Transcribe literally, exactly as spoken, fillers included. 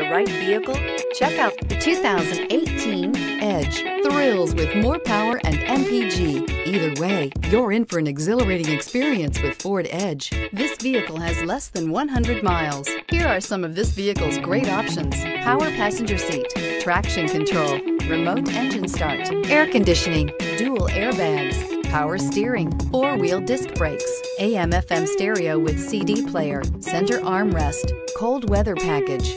Right vehicle? Check out the two thousand eighteen Edge. Thrills with more power and M P G. Either way, you're in for an exhilarating experience with Ford Edge. This vehicle has less than one hundred miles. Here are some of this vehicle's great options: power passenger seat, traction control, remote engine start, air conditioning, dual airbags, power steering, four-wheel disc brakes, A M F M stereo with C D player, center armrest, cold weather package.